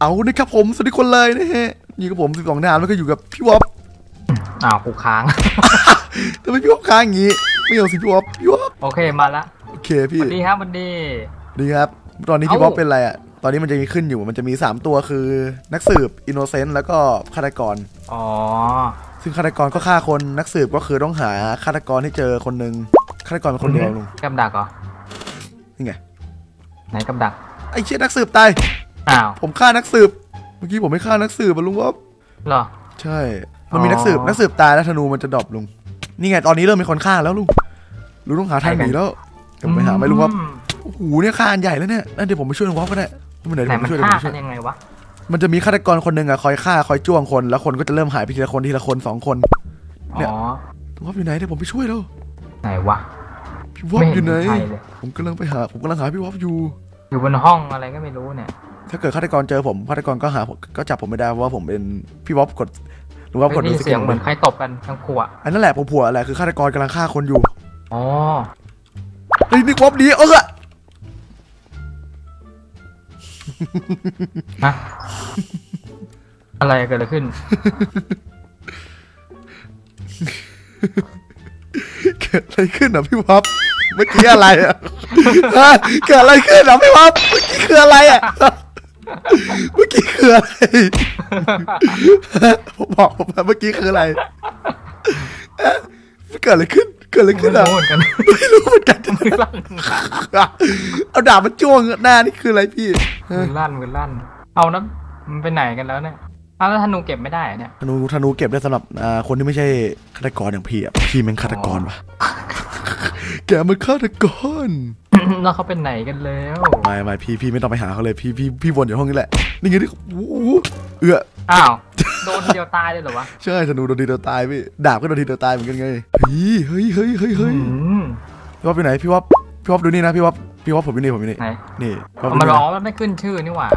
เอาเลยครับผมสวัสดีคนเลยนะฮะอยู่กับผม12น้ำแล้วก็อยู่กับพี่วอฟอ้าวกูค้างทำไมพี่วอฟค้างอย่างงี้ไม่เอาสิพี่วอฟพี่วอฟโอเคมาละโอเคพี่ดีครับมันดีดีครับตอนนี้พี่วอฟเป็นอะไรอ่ะตอนนี้มันจะมีขึ้นอยู่มันจะมี3ตัวคือนักสืบอินโนเซนต์แล้วก็ฆาตกรอ๋อซึ่งฆาตกรก็ฆ่าคนนักสืบก็คือต้องหาฆาตกรให้เจอคนหนึ่งฆาตกรเป็นคนเดียวลุงกำดักเหรอนี่ไงไหนกำดักไอ้เชี่ยนักสืบตายอ้าวผมฆ่านักสืบเมื่อกี้ผมไม่ฆ่านักสืบลุงว่าหรอใช่มันมีนักสืบตายแล้วธนูมันจะดรอปลุงนี่ไงตอนนี้เริ่มมีคนฆ่าแล้วลุงต้องหาทางหนีแล้วเดี๋ยวไปหาไม่ลุงว่าโอ้โหเนี่ยฆ่าอันใหญ่แล้วเนี่ยนั่นเดี๋ยวผมไปช่วยลุงว่าก็ได้มันไหนผมช่วยลุงว่ายังไงวะมันจะมีฆาตกรคนหนึ่งอะคอยฆ่าคอยจ้วงคนแล้วคนก็จะเริ่มหายไปทีละคน2 คนเนี่ยลุงว่าอยู่ไหนเดี๋ยวผมไปช่วยแล้วไหนวะพี่วอฟอยู่ไหนผมกำลังหาพี่วอฟอยู่บนห้องอะไรก็ไม่รู้เนี่ยถ้าเกิดฆาตกรเจอผมฆาตกรก็หาก็จับผมไม่ได้ว่าผมเป็นพี่วอฟกดหรือว่ากดดูเสียงเหมือนใครตบกันทั้งผัวอันนั่นแหละผัวแหละคือฆาตกรกำลังฆ่าคนอยู่อ๋อไอ้นี่วอฟดีเอออะไรเกิดอะไรขึ้นเกิดอะไรขึ้นอ่ะพี่วับเมื่อกี้อะไรอ่ะเกิดอะไรขึ้นอ่ะพี่วับเมื่อกี้คืออะไรอ่ะเมื่อกี้คืออะไรผมบอกผมเมื่อกี้คืออะไรเกิดอะไรขึ้นอ่ะไม่รู้เหมือนกันเอาดาบมันจ้วงหน้านี่คืออะไรพี่มือลั่นเอานะมันไปไหนกันแล้วเนี่ยเอาแล้วธนูเก็บไม่ได้เนี่ยธนูเก็บได้สำหรับคนที่ไม่ใช่ฆาตกรอย่างพี่อ่ะพี่เป็นฆาตกรปะแกมันฆาตกรแล้วเขาเป็นไหนกันแล้วไม่พี่ไม่ต้องไปหาเขาเลยพี่วนอยู่ห้องนี้แหละนี่ไงที่เอื้ออ้าวโดนเดียวตายเลยเหรอวะใช่ธนูโดนทีเดียวตายพี่ดาบก็โดนทีเดียวตายเหมือนกันไงเฮ้ยพี่วับอยู่ไหนพี่วับดูนี่นะพี่วับผมอยู่นี่นี่มาล้อมันไม่ขึ้นชื่อนี่หว่า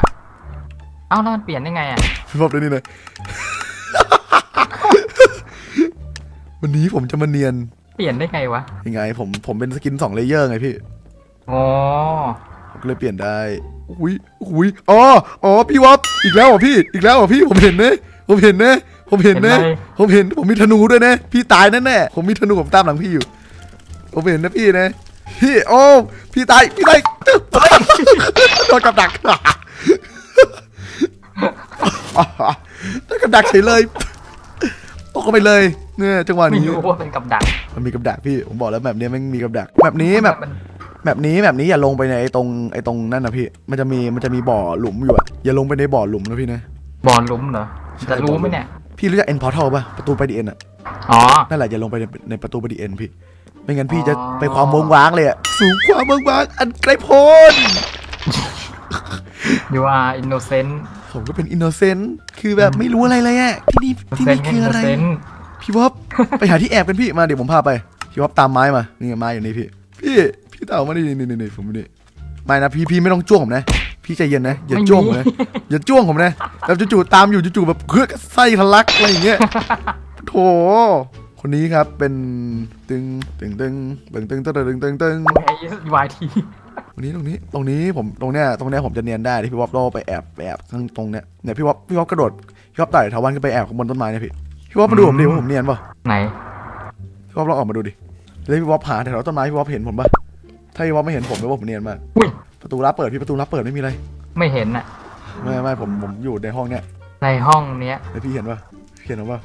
เอ้าแล้วมันเปลี่ยนได้ไงอ่ะพี่วับดูนี่เลยวันนี้ผมจะมาเนียนเปลี่ยนได้ไงวะยังไงผมเป็นสกิน2เลเยอร์ไงพี่อ๋อก็เลยเปลี่ยนได้อุ้ยอ๋อพี่วับอีกแล้วเหรอพี่ผมเห็นนะผมมีธนูด้วยนะพี่ตายแน่ๆผมมีธนูผมตามหลังพี่อยู่ผมเห็นนะพี่นะพี่โอ้พี่ตายโดนกับดักโดนกับดักเฉยเลยตกไปเลยเนี่ยจังหวะนี้ไม่รู้ว่าเป็นกับดักมันมีกับดักพี่ผมบอกแล้วแบบนี้มันมีกับดักแบบนี้อย่าลงไปในไอ้ตรงนั่นนะพี่มันจะมีบ่อหลุมอยู่อะอย่าลงไปในบ่อหลุมนะพี่นะบ่อหลุมเหรอจะรู้ไหมเนี่ยพี่รู้จัก End Portal ป่ะประตูไปดีเอ็นอ่ะอ๋อนั่นแหละอย่าลงไปในประตูไปดีเอ็นพี่ไม่งั้นพี่จะไปความเวิ้งว้างเลยอ่ะสูงความเวิ้งว้างอันไกลโพ้น You are innocent ผมก็เป็น innocent คือแบบไม่รู้อะไรเลยอ่ะที่นี่คืออะไรพี่วอฟไปหาที่แอบกันพี่มาเดี๋ยวผมพาไปพี่วอฟตามไม้มานี่ไม้อยู่นี่พี่เต่ามานี่ผมนี่ไม่นะพี่ไม่ต้องจ้วงผมนะพี่ใจเย็นนะอย่าจ้วงผมนะอย่าจ้วงผมนะแบบจู่ๆตามอยู่จู่ๆแบบเครื่องไส้ทะลักอะไรอย่างเงี้ยโถคนนี้ครับเป็นตึงไอ้วายทีวันนี้ตรงนี้ผมตรงเนี้ยผมจะเนียนได้ที่พี่วอฟโลไปแอบข้างตรงเนี้ยเนี่ยพี่วอฟกระโดดพี่วอฟไต่ถาวรขึ้นไปแอบข้างบนต้นไม้เนี่ยพี่วอฟมาดูผมดิว่าผมเนียนป่ะไหนพี่วอฟลองออกมาดูดิแล้วพี่วอฟหาแถวต้นไม้พี่วอฟเห็นผมป่ะถ้าพี่วอฟไม่เห็นผมแปลว่าผมเนียนมากประตูลับเปิดพี่ประตูลับเปิดไม่มีอะไรไม่เห็นอะไม่ผมอยู่ในห้องเนี้ยแล้วพี่เห็นป่ะเห็นผมป่ะ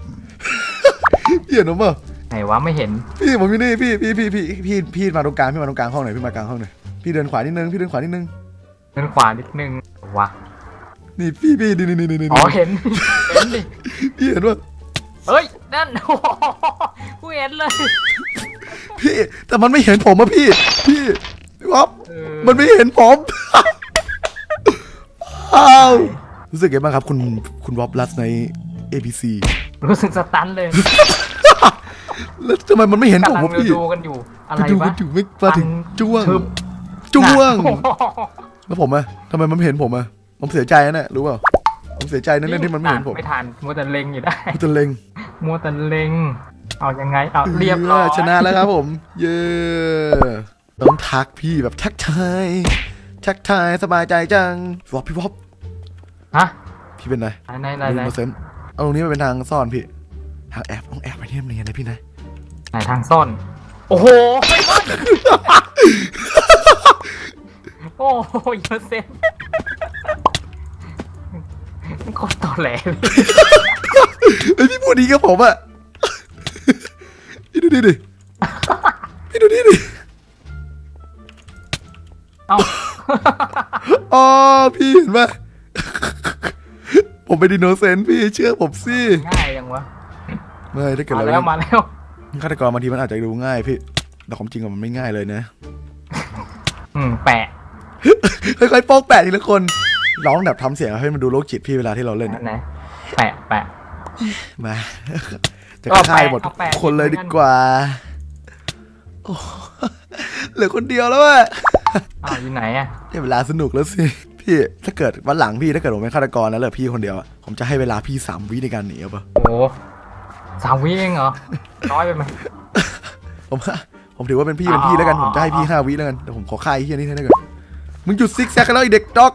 ไหนวะไม่เห็นพี่ผมอยู่นี่พี่มาตรงกลางห้องหน่อยพี่เดินขวานิดนึงวะนี่พี่นี่อ๋อเห็นดิพี่เห็นป่ะเฮ้ยนั่นโอ้กูเห็นเลยพี่แต่มันไม่เห็นผมอะพี่วับมันไม่เห็นผมรู้สึกยังไงบ้างครับคุณวับลัสใน ABC รู้สึกสตันเลยแล้วทำไมมันไม่เห็นผมวะพี่ดูกันอยู่อะไรวะไม่มาถึงจ้วงแล้วผมอะทำไมมันไม่เห็นผมอะผมเสียใจนะรู้เปล่าผมเสียใจนั่นที่มันไม่เห็นผมไม่ทันมัวแต่เล็งอยู่ได้มัวแต่เล็งเอายังไงเอาเรียบร้อยชนะแล้วครับผมเย้ต้องทักพี่แบบทักทายสบายใจจังพี่วอฟฮะ พี่เป็นไรไหนมาเสริมเอาตรงนี้มันเป็นทางซ่อนพี่ทางแอบต้องแอบไปเนี่ยมันยังไงพี่นะไหนทางซ่อนโอ้โหโอ้โหโยเซฟโคตรตอแหลไอพี่พูดดีกับผมอ่ะพี่ดูดิพี่ดูดิเอ้าอ๋อพี่เห็นไหมผมเป็นดิโนเซนพี่เชื่อผมสิง่ายยังวะไม่ถ้าเกิดอะไรมาแล้วฆาตกรบางทีมันอาจจะดูง่ายพี่แต่ความจริงมันไม่ง่ายเลยนะแปะค่อยๆโป๊กแปะทีละคนร้องแบบทำเสียงให้มันดูโรคจิตพี่เวลาที่เราเล่นนะแปะแปะมาจะฆ่าหมดคนเลยดีกว่าเหลือคนเดียวแล้วอ่ะอยู่ไหนอ่ะได้เวลาสนุกแล้วสิพี่ถ้าเกิดวันหลังพี่ถ้าเกิดผมเป็นฆาตกรแล้วเหลือพี่คนเดียวอ่ะผมจะให้เวลาพี่3 วิในการหนีเอาปะโอ้3 วิเองเหรอน้อยไปไหมผมถือว่าเป็นพี่แล้วกันผมจะให้พี่5 วิแล้วกันแต่ผมขอค่ายไอ้เหี้ยนี่ได้ก่อนมึงหยุดซิกแซกกันแล้วไอ้เด็กด็อก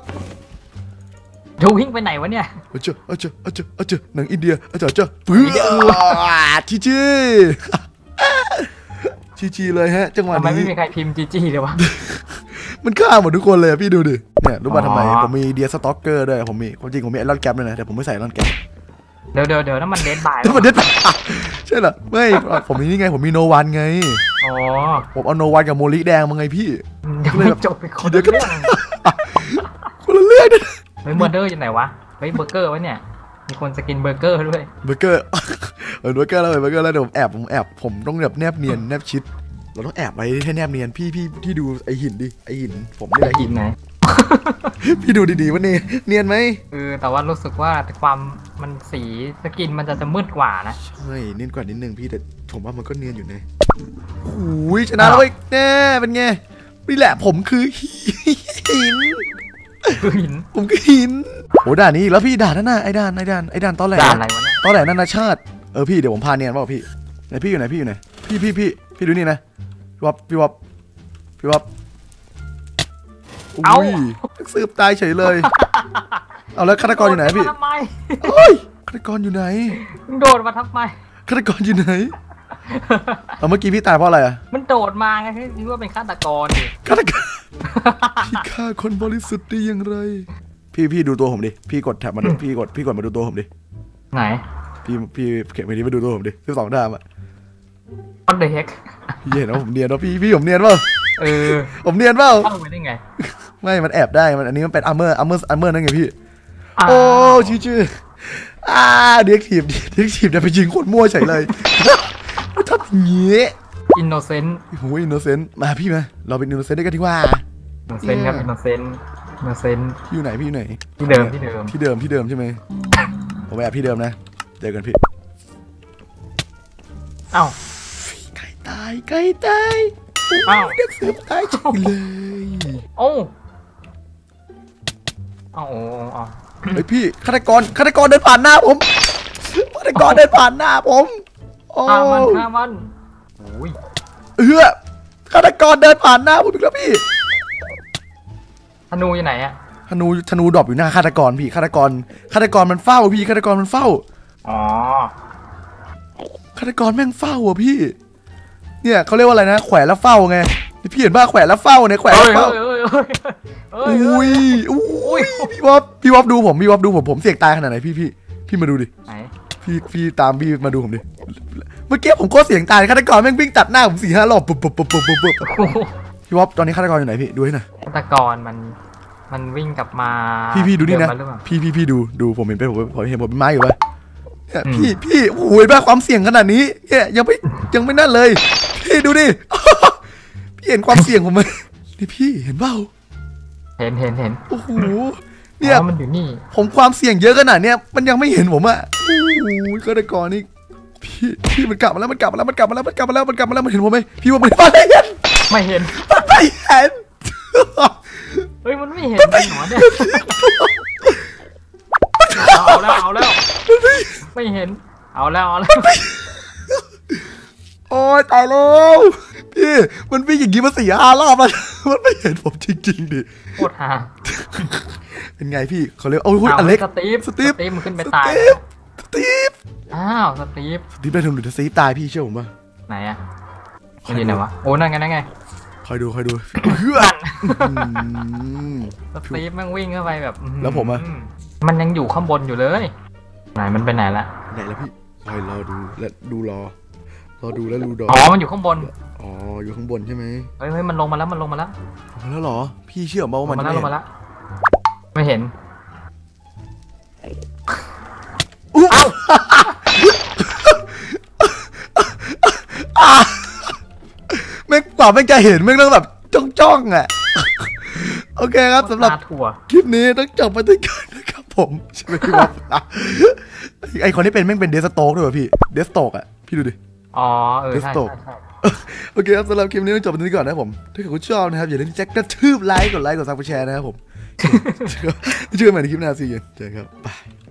จะวิ่งไปไหนวะเนี่ยเจอหนังอินเดียเจอปื้อจีเลยฮะจังหวะนี้ไม่มีใครพิมพ์จีเลยวะมันฆ่าหมดทุกคนเลยพี่ดูดิเนี่ยรู้ป่ะทำไมผมมีเดียสต็อกเกอร์ด้วยผมมีความจริงผมมีไอรอนแก๊ปเลยนะแต่ผมไม่ใส่ไอรอนแก๊ปเดี๋ยวนั่นมันเดดบายใช่เหรอไม่ผมมีนี่ไงผมมีโนวันไงอ๋อผมเอาโนวันกับโมลิแดงมาไงพี่ยังไม่จบไปคนเดียวกันคนละเรื่องเฮ้ยเบอร์เกอร์อยู่ไหนวะเฮ้ยเบอร์เกอร์วะเนี่ยมีคนจะกินเบอร์เกอร์ด้วยเบอร์เกอร์แล้วเดี๋ยวผมแอบผมต้องแบบแนบเนียนแนบชิดเราต้องแอบไว้ให้แนบเนียนพี่ที่ดูไอหินดิไอหินผมนี่แหละหินไหนพี่ดูดีๆว่าเนี่ยเนียนไหมแต่ว่ารู้สึกว่าความมันสีสกินมันจะมืดกว่านะใช่เนียนกว่านิดนึงพี่แต่ผมว่ามันก็เนียนอยู่นะอุ้ยชนะแล้วไอ้แน่เป็นไงนี่แหละผมคือหินผมคือหินโหด่านนี้แล้วพี่ด่านนั่นน่ะไอ้ด่านตอนแรกนั่นนะชาติพี่เดี๋ยวผมพาเนียนว่าพี่ไหนพี่อยู่ไหนพี่ดูนี่นะพี่วับอุ้ยสืบตายเฉยเลยเอาแล้วฆาตกรอยู่ไหนพี่ฆาตกรอยู่ไหนโดดมาทำไมฆาตกรอยู่ไหนเมื่อกี้พี่ตายเพราะอะไรอ่ะมันโดดมาไงคิดว่าเป็นฆาตกรพี่ฆ่าคนบริสุทธิ์ได้อย่างไรพี่ดูตัวผมดิพี่กดแถบมาดูพี่กดมาดูตัวผมดิไหนพี่เข็มไปนี้มาดูตัวผมดิ12 ดามอ่ะWhat the heck เห็นว่าผมเนียนว่าพี่ผมเนียนเปล่าผมเนียนเปล่าเข้าไปได้ไงไม่มันแอบได้มันอันนี้มันเป็นอาร์เมอร์นั่นไงพี่โอ้ชื่อเด็กถีบเนี่ยไปยิงคนมั่วเฉยเลยทับเงี้ยอินโนเซนต์โอ้ยอินโนเซนต์มาพี่มาเราเป็นอินโนเซนต์ได้กันที่ว่าอินโนเซนต์ครับอินโนเซนต์พี่อยู่ไหนที่เดิมใช่ไหมผมแอบที่เดิมนะเจอกันพี่เอ้าไกลตายอ้าวเด็กเสือตายจังเลยโอ้ไอพี่ฆาตกรเดินผ่านหน้าผมโอ้ฆ่ามันฆาตกรเดินผ่านหน้าผมอีกแล้วพี่ธนูอยู่ไหนอะธนูดรอปอยู่หน้าฆาตกรพี่ฆาตกรมันเฝ้าพี่อ๋อฆาตกรแม่งเฝ้าอ่ะพี่เนี่ยเขาเรียกว่าอะไรนะแขวนแล้วเฝ้าไงพี่เห็นป่ะแขวนแล้วเฝ้าเนี่ยแขวนแล้วเฝ้าอุ้ยพี่บ๊อบดูผมผมเสี่ยงตายขนาดไหนพี่มาดูดิพี่ตามพี่มาดูผมดิเมื่อกี้ผมก็เสี่ยงตายฆาตกรแม่งวิ่งตัดหน้าผม4-5 รอบปุ๊บพี่บ๊อบตอนนี้ฆาตกรอยู่ไหนพี่ดูให้หน่อยฆาตกรมันวิ่งกลับมาพี่ดูนี่นะพี่ดูผมเห็นเป็นผมเป็นไม้อยู่ป่ะเนี่ยพี่โอ้ยบ้าความเสี่ยงขนาดนี้เนี่ยยังไม่นั่นเลยพี่ดูดิพี่เห็นความเสี่ยงผมไหมนี่พี่เห็นเปล่าเห็นโอ้โหเนี่ยมันอยู่นี่ผมความเสี่ยงเยอะขนาดเนี้ยมันยังไม่เห็นผมอ่ะโอ้ยฆาตกรนี่พี่มันกลับมาแล้วมันเห็นผมไหมพี่ว่ามันไม่เห็นเฮ้ยมันไม่เห็นหนอนเนี่ยเอาแล้วไม่เห็นเอาแล้วโอ้ยตายแล้วพี่มันวิ่งอย่างนี้มา4-5 รอบแล้วมันไม่เห็นผมจริงๆดิโคตรห่า เป็นไงพี่เขาเลยโอ้ยอเล็กสตีฟมันขึ้นไปตายสตีฟอ้าวสตีฟได้ทำหรือสตีฟตายพี่เชื่อผมป่ะไหนอะมันอยู่ไหนวะโอ้นั่นไงคอยดูเพื่อนสตีฟมันวิ่งเข้าไปแบบแล้วผมอะมันยังอยู่ข้างบนอยู่เลยไหนมันไปไหนละพี่คอยรอดูแล้วดูดอกอ๋อมันอยู่ข้างบนอยู่ข้างบนใช่ไหมเฮ้ยมันลงมาแล้วหรอพี่เชื่อมาว่ามันลงมาแล้วไม่เห็นอู้แม่งกว่าแม่งจะเห็นแม่งต้องแบบจ้องอ่ะโอเคครับสำหรับคลิปนี้ต้องจบไปด้วยกันนะครับผมใช่ไหมพี่บ๊อบไอคนที่เป็นแม่งเป็นเดสโตกด้วยพี่เดสโตกอ่ะพี่ดูดิอ๋อใช่โอเคครับสำหรับคลิปนี้ต้องจบแบบนี้ก่อนนะผมถ้าเกิดคุณชอบนะครับอย่าลืมแจ็คกระทืบไลค์กดซับกดแชร์นะครับผมเจอกันใหม่ในคลิปหน้าซีกันเจอกันครับบาย